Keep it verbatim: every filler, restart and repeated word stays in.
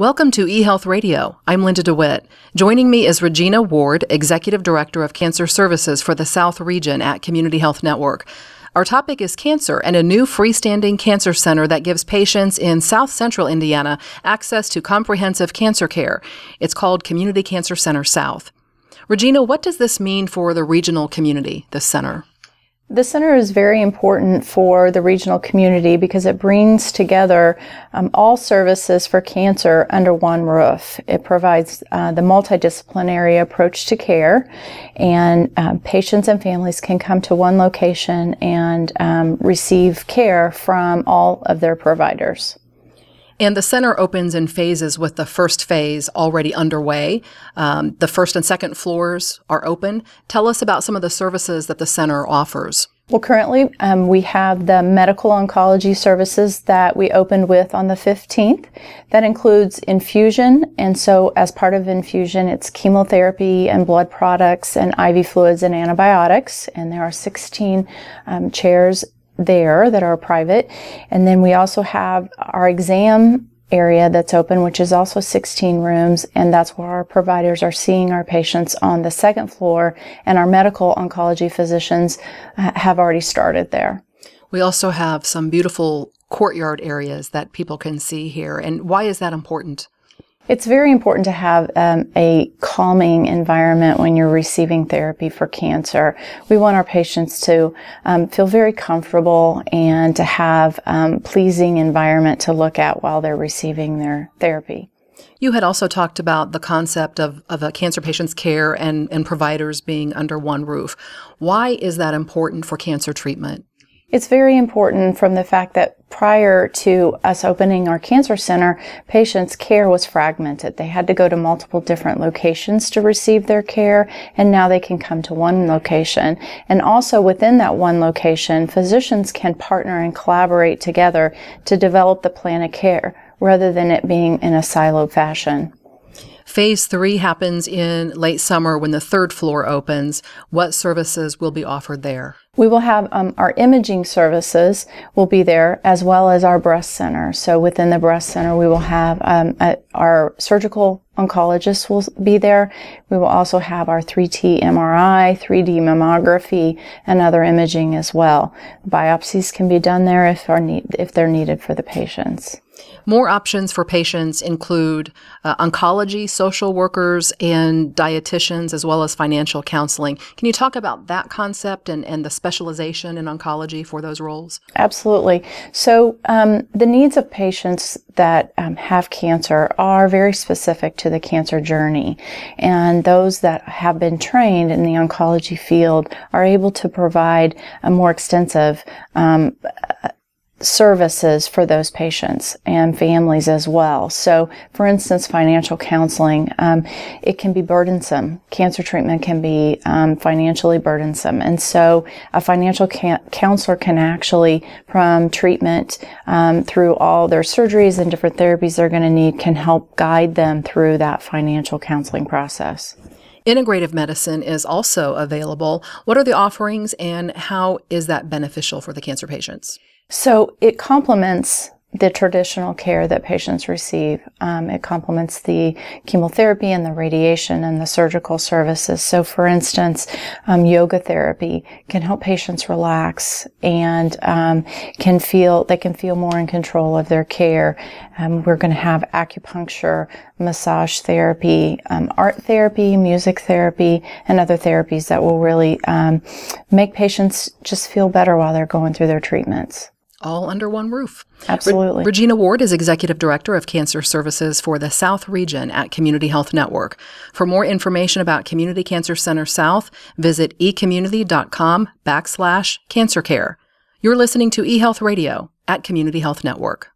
Welcome to eHealth Radio. I'm Linda DeWitt. Joining me is Regina Ward, Executive Director of Cancer Services for the South Region at Community Health Network. Our topic is cancer and a new freestanding cancer center that gives patients in South Central Indiana access to comprehensive cancer care. It's called Community Cancer Center South. Regina, what does this mean for the regional community, this center? The center is very important for the regional community because it brings together um, all services for cancer under one roof. It provides uh, the multidisciplinary approach to care, and um, patients and families can come to one location and um, receive care from all of their providers. And the center opens in phases, with the first phase already underway. Um, the first and second floors are open. Tell us about some of the services that the center offers. Well, currently um, we have the medical oncology services that we opened with on the fifteenth. That includes infusion, and so as part of infusion, it's chemotherapy and blood products and I V fluids and antibiotics, and there are sixteen um, chairs there that are private. And then we also have our exam area that's open, which is also sixteen rooms, and that's where our providers are seeing our patients on the second floor, and our medical oncology physicians uh, have already started there. We also have some beautiful courtyard areas that people can see here. And why is that important? It's very important to have um, a calming environment when you're receiving therapy for cancer. We want our patients to um, feel very comfortable and to have a um, pleasing environment to look at while they're receiving their therapy. You had also talked about the concept of, of a cancer patient's care and, and providers being under one roof. Why is that important for cancer treatment? It's very important from the fact that prior to us opening our cancer center, patients' care was fragmented. They had to go to multiple different locations to receive their care, and now they can come to one location. And also within that one location, physicians can partner and collaborate together to develop the plan of care rather than it being in a siloed fashion. Phase three happens in late summer when the third floor opens. What services will be offered there? We will have um, our imaging services will be there, as well as our breast center. So within the breast center, we will have um, a, our surgical oncologists will be there. We will also have our three T M R I, three D mammography, and other imaging as well. Biopsies can be done there if, are need, if they're needed for the patients. More options for patients include uh, oncology, social workers, and dietitians, as well as financial counseling. Can you talk about that concept and, and the specialization in oncology for those roles? Absolutely. So um, the needs of patients that um, have cancer are very specific to the cancer journey, and those that have been trained in the oncology field are able to provide a more extensive um, services for those patients and families as well. So, for instance, financial counseling, um, it can be burdensome. Cancer treatment can be um, financially burdensome. And so a financial ca- counselor can actually, from treatment um, through all their surgeries and different therapies they're going to need, can help guide them through that financial counseling process. Integrative medicine is also available. What are the offerings, and how is that beneficial for the cancer patients? So it complements the traditional care that patients receive. Um, it complements the chemotherapy and the radiation and the surgical services. So, for instance, um, yoga therapy can help patients relax and um, can feel they can feel more in control of their care. Um, we're going to have acupuncture, massage therapy, um, art therapy, music therapy, and other therapies that will really um, make patients just feel better while they're going through their treatments. All under one roof. Absolutely. Re- Regina Ward is Executive Director of Cancer Services for the South Region at Community Health Network. For more information about Community Cancer Center South, visit ecommunity.com backslash cancer care. You're listening to eHealth Radio at Community Health Network.